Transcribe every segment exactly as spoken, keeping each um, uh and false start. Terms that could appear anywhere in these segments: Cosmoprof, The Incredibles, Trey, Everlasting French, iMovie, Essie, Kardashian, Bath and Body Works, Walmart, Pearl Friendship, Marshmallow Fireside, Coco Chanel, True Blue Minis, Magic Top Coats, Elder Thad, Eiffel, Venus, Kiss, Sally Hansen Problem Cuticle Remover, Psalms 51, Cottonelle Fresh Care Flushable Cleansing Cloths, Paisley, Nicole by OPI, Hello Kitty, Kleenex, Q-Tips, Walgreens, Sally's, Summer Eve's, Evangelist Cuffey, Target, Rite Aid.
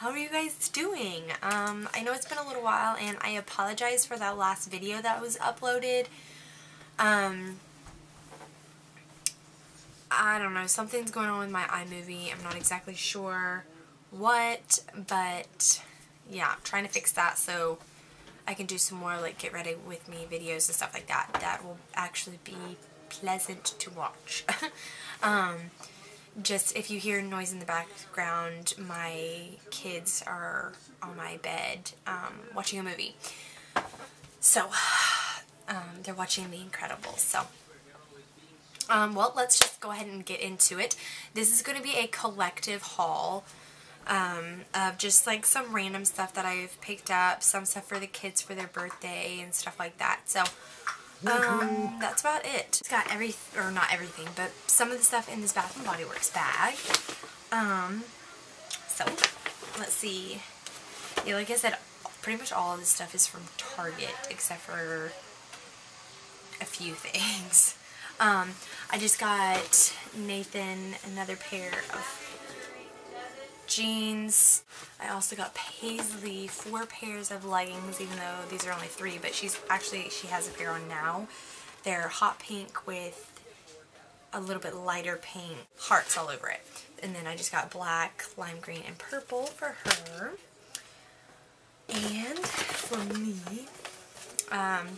How are you guys doing? Um, I know it's been a little while and I apologize for that last video that was uploaded. Um, I don't know, something's going on with my iMovie. I'm not exactly sure what, but yeah, I'm trying to fix that so I can do some more like get ready with me videos and stuff like that. That will actually be pleasant to watch. um, just if you hear noise in the background, my kids are on my bed um, watching a movie. So um, they're watching The Incredibles. So um, well, let's just go ahead and get into it. This is going to be a collective haul. Um, of just like some random stuff that I've picked up, some stuff for the kids for their birthday and stuff like that. So, um, that's about it. It's got every, or not everything, but some of the stuff in this Bath and Body Works bag. Um, so, let's see. Yeah, like I said, pretty much all of this stuff is from Target, except for a few things. Um, I just got Nathan another pair of jeans. I also got Paisley four pairs of leggings, even though these are only three, but she's actually, she has a pair on now. They're hot pink with a little bit lighter pink hearts all over it. And then I just got black, lime green, and purple for her. And for me, um,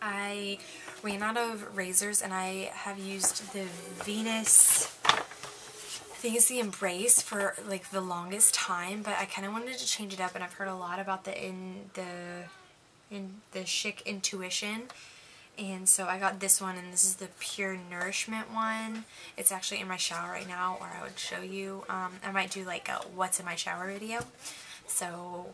I ran out of razors and I have used the Venus, I think it's the Embrace, for like the longest time, but I kind of wanted to change it up, and I've heard a lot about the in the in the chic intuition, and so I got this one, and this is the Pure Nourishment one. It's actually in my shower right now, or I would show you. Um, I might do like a what's in my shower video, so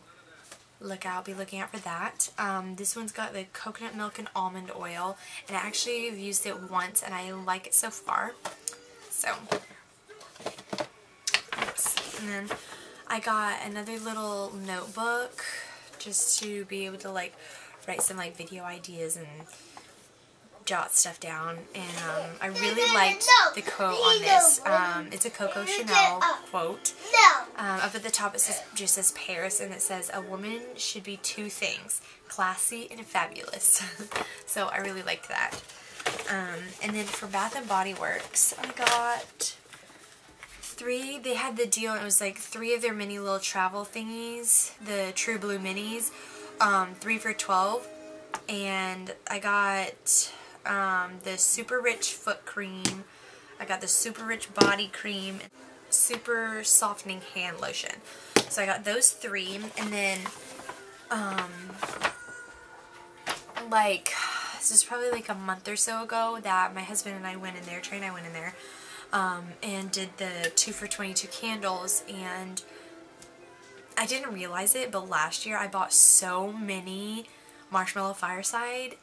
look out, be looking out for that. Um, this one's got the coconut milk and almond oil, and I actually have used it once, and I like it so far. So. And then I got another little notebook just to be able to like write some like video ideas and jot stuff down. And um, I really liked the quote on this. Um, it's a Coco Chanel quote. Um, up at the top it says, just says Paris, and it says, "A woman should be two things, classy and fabulous." So I really liked that. Um, and then for Bath and Body Works, I got... Three, they had the deal, and it was like three of their mini little travel thingies, the True Blue Minis, um, three for twelve, and I got um, the Super Rich Foot Cream, I got the Super Rich Body Cream, Super Softening Hand Lotion. So I got those three, and then, um, like, this is probably like a month or so ago that my husband and I went in there, Trey and I went in there, Um, and did the two for twenty-two candles, and I didn't realize it, but last year I bought so many Marshmallow Fireside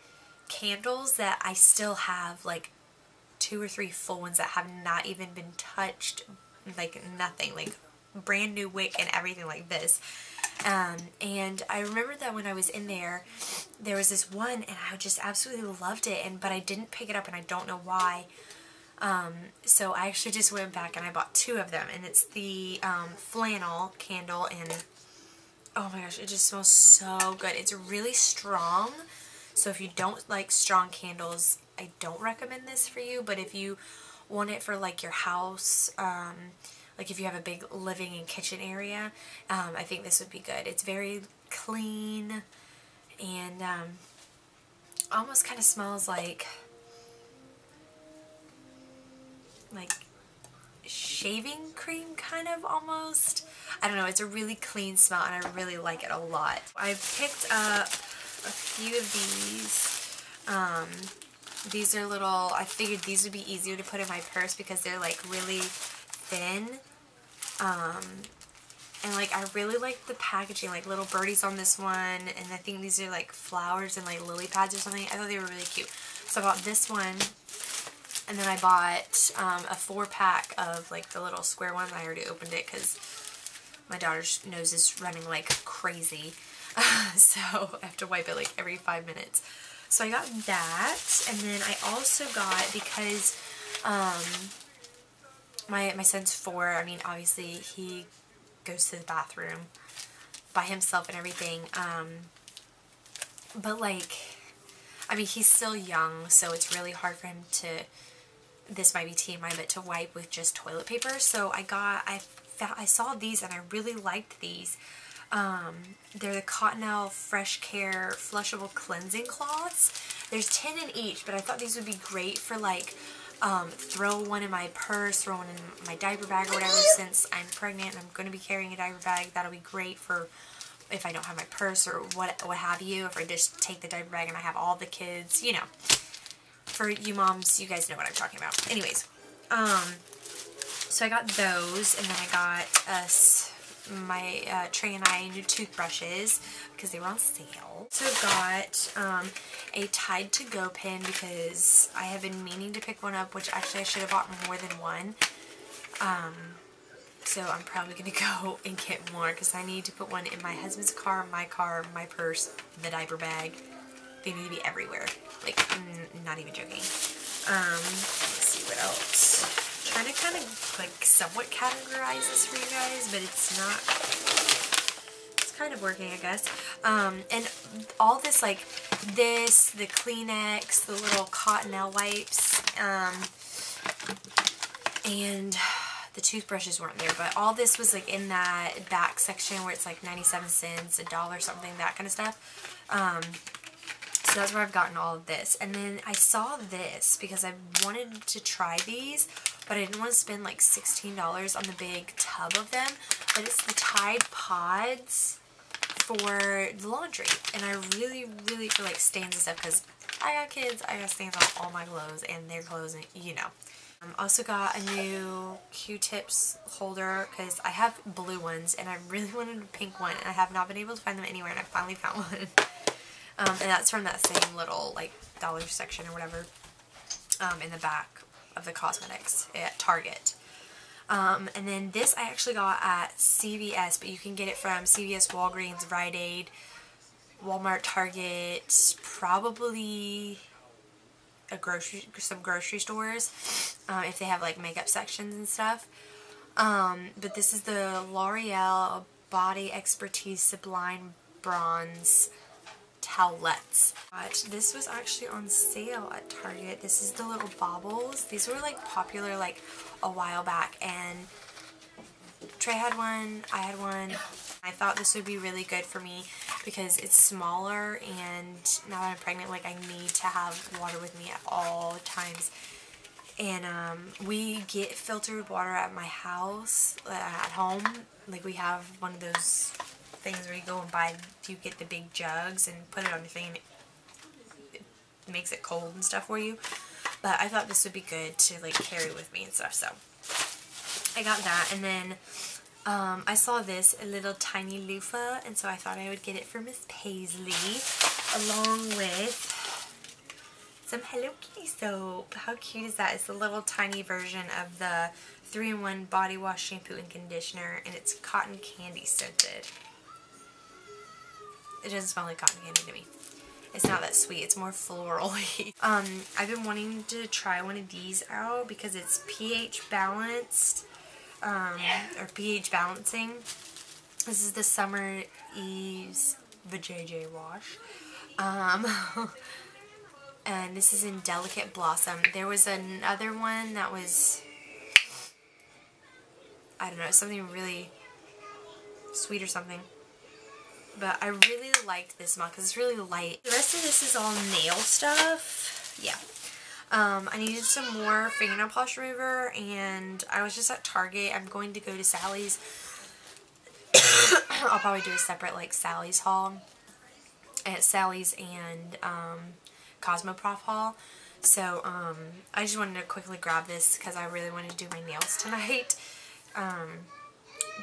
candles that I still have like two or three full ones that have not even been touched, like nothing, like brand new wick and everything like this. Um, and I remember that when I was in there, there was this one and I just absolutely loved it, and but I didn't pick it up and I don't know why. Um, so I actually just went back and I bought two of them, and it's the, um, flannel candle, and oh my gosh, it just smells so good. It's really strong, so if you don't like strong candles, I don't recommend this for you, but if you want it for, like, your house, um, like if you have a big living and kitchen area, um, I think this would be good. It's very clean, and, um, almost kind of smells like... like shaving cream kind of almost. I don't know, it's a really clean smell and I really like it a lot. I picked up a few of these. Um, these are little, I figured these would be easier to put in my purse because they're like really thin. Um, and like I really like the packaging, like little birdies on this one, and I think these are like flowers and like lily pads or something. I thought they were really cute. So I bought this one. And then I bought um, a four pack of like the little square one. I already opened it because my daughter's nose is running like crazy. Uh, so I have to wipe it like every five minutes. So I got that. And then I also got, because um, my, my son's four, I mean obviously he goes to the bathroom by himself and everything. Um, but like, I mean, he's still young, so it's really hard for him to, this might be T M I, but to wipe with just toilet paper. So I got, I found, I saw these and I really liked these. Um, they're the Cottonelle Fresh Care Flushable Cleansing Cloths. There's ten in each, but I thought these would be great for like, um, throw one in my purse, throw one in my diaper bag or whatever. Since I'm pregnant and I'm going to be carrying a diaper bag, that'll be great for if I don't have my purse or what, what have you. If I just take the diaper bag and I have all the kids, you know. For you moms, you guys know what I'm talking about. Anyways, um, so I got those, and then I got us. Uh, my uh, Trey and I new toothbrushes because they were on sale. So I got um, a Tide to Go pen because I have been meaning to pick one up, which actually I should have bought more than one. Um, so I'm probably going to go and get more because I need to put one in my husband's car, my car, my purse, the diaper bag. They need to be everywhere. Like, I'm not even joking. Um, let's see what else. I'm trying to kind of like somewhat categorize this for you guys, but it's not, it's kind of working, I guess. Um, and all this, like this, the Kleenex, the little Cottonelle wipes, um, and the toothbrushes weren't there, but all this was like in that back section where it's like ninety-seven cents, a dollar something, that kind of stuff. Um, so that's where I've gotten all of this. And then I saw this because I wanted to try these, but I didn't want to spend like sixteen dollars on the big tub of them. But it's the Tide Pods for laundry. And I really, really feel like stains and stuff because I got kids, I got stains on all my clothes and their clothes, and you know. I um, also got a new Q-Tips holder because I have blue ones and I really wanted a pink one. And I have not been able to find them anywhere, and I finally found one. Um, and that's from that same little like dollar section or whatever um, in the back of the cosmetics at Target. Um, and then this I actually got at C V S, but you can get it from C V S, Walgreens, Rite Aid, Walmart, Target, probably a grocery, some grocery stores uh, if they have like makeup sections and stuff. Um, but this is the L'Oreal Body Expertise Sublime Bronze towelettes. This was actually on sale at Target. This is the little baubles. These were like popular like a while back, and Trey had one, I had one. I thought this would be really good for me because it's smaller, and now that I'm pregnant, like I need to have water with me at all times. And um, we get filtered water at my house, uh, at home. Like we have one of those things where you go and buy, you get the big jugs and put it on your thing and it makes it cold and stuff for you. But I thought this would be good to like carry with me and stuff, so I got that. And then um, I saw this, a little tiny loofah, and so I thought I would get it for Miss Paisley along with some Hello Kitty soap. How cute is that? It's a little tiny version of the three in one body wash, shampoo, and conditioner, and it's cotton candy scented. It doesn't smell like cotton candy to me. It's not that sweet. It's more floral-y. um, I've been wanting to try one of these out because it's pH balanced, um, or pH balancing. This is the Summer Eve's vajayjay wash. Um, and this is in Delicate Blossom. There was another one that was, I don't know, something really sweet or something. But I really liked this mod because it's really light. The rest of this is all nail stuff. Yeah. Um, I needed some more fingernail polish remover, and I was just at Target. I'm going to go to Sally's. I'll probably do a separate like Sally's haul. At Sally's and um, Cosmoprof haul. So um, I just wanted to quickly grab this because I really wanted to do my nails tonight. Um,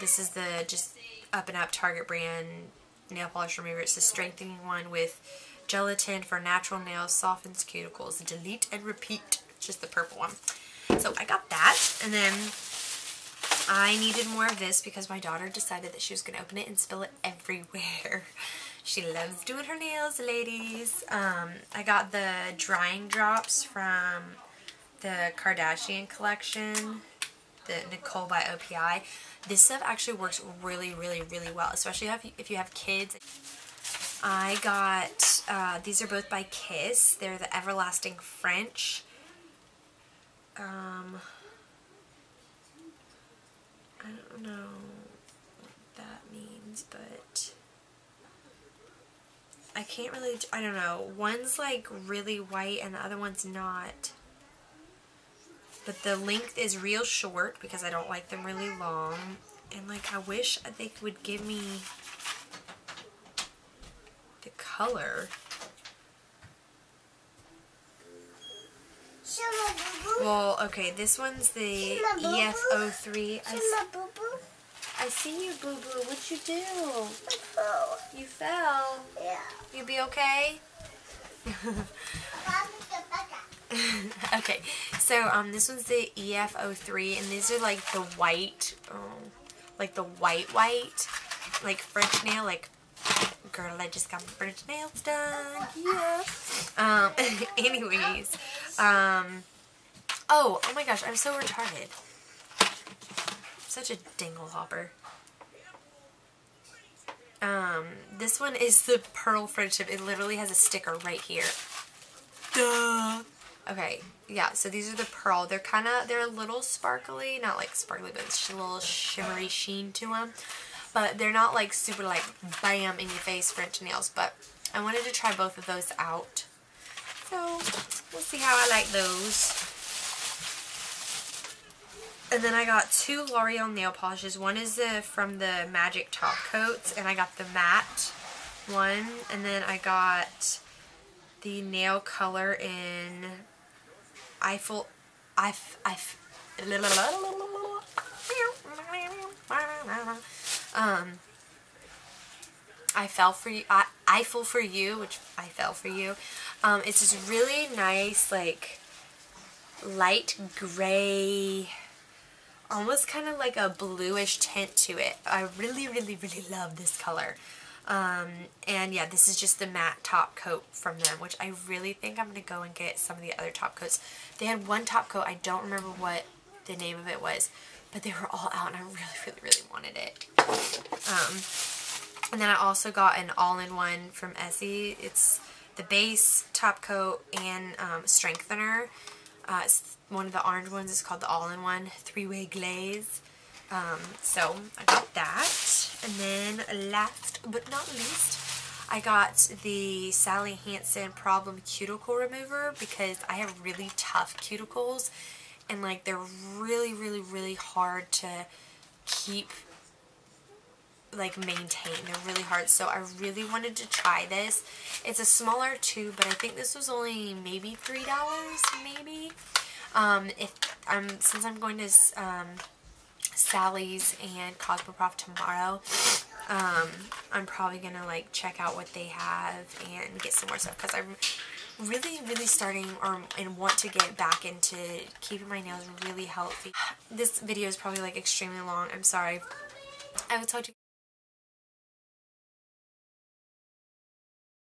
this is the just Up and Up Target brand nail polish remover. It's the strengthening one with gelatin for natural nails, softens cuticles, delete and repeat. It's just the purple one. So I got that, and then I needed more of this because my daughter decided that she was going to open it and spill it everywhere. She loves doing her nails, ladies. Um, I got the drying drops from the Kardashian collection. the Nicole by O P I. This stuff actually works really, really, really well, especially if you, if you have kids. I got, uh, these are both by Kiss. They're the Everlasting French. Um, I don't know what that means, but I can't really, I don't know. One's like really white and the other one's not. But the length is real short because I don't like them really long. And like, I wish they would give me the color. Well, okay, this one's the E F zero three. I, I see you, boo-boo. What'd you do? You fell. Yeah. You be okay? Okay, so um, this one's the E F zero three, and these are like the white, um, like the white, white, like French nail, like, girl, I just got my French nails done, yeah. Um, anyways, um, oh, oh my gosh, I'm so retarded. I'm such a dingle hopper. Um, this one is the Pearl Friendship. It literally has a sticker right here. Duh. Okay, yeah, so these are the Pearl. They're kind of, they're a little sparkly. Not like sparkly, but it's a little shimmery sheen to them. But they're not like super like bam in your face French nails. But I wanted to try both of those out. So, we'll see how I like those. And then I got two L'Oreal nail polishes. One is the, from the Magic Top Coats. And I got the matte one. And then I got the nail color in... Eiffel, Eiffel, Eiffel, la, la, la, la, la, la. Um, I fell for you, I, Eiffel for you, which I fell for you. Um, it's this really nice, like, light gray, almost kind of like a bluish tint to it. I really, really, really love this color. Um, and yeah, this is just the matte top coat from them, which I really think I'm going to go and get some of the other top coats. They had one top coat, I don't remember what the name of it was, but they were all out and I really, really, really wanted it. Um, and then I also got an all-in-one from Essie. It's the base, top coat, and um, strengthener. Uh, it's one of the orange ones. It's called the all-in-one three-way glaze. Um, so I got that, and then last but not least, I got the Sally Hansen Problem Cuticle Remover because I have really tough cuticles, and like they're really, really, really hard to keep, like maintain. They're really hard, so I really wanted to try this. It's a smaller tube, but I think this was only maybe three dollars, maybe. Um, if I'm um, since I'm going to um. Sally's and Cosmoprof tomorrow. Um, I'm probably gonna like check out what they have and get some more stuff because I'm really, really starting or and want to get back into keeping my nails really healthy. This video is probably like extremely long. I'm sorry. I told you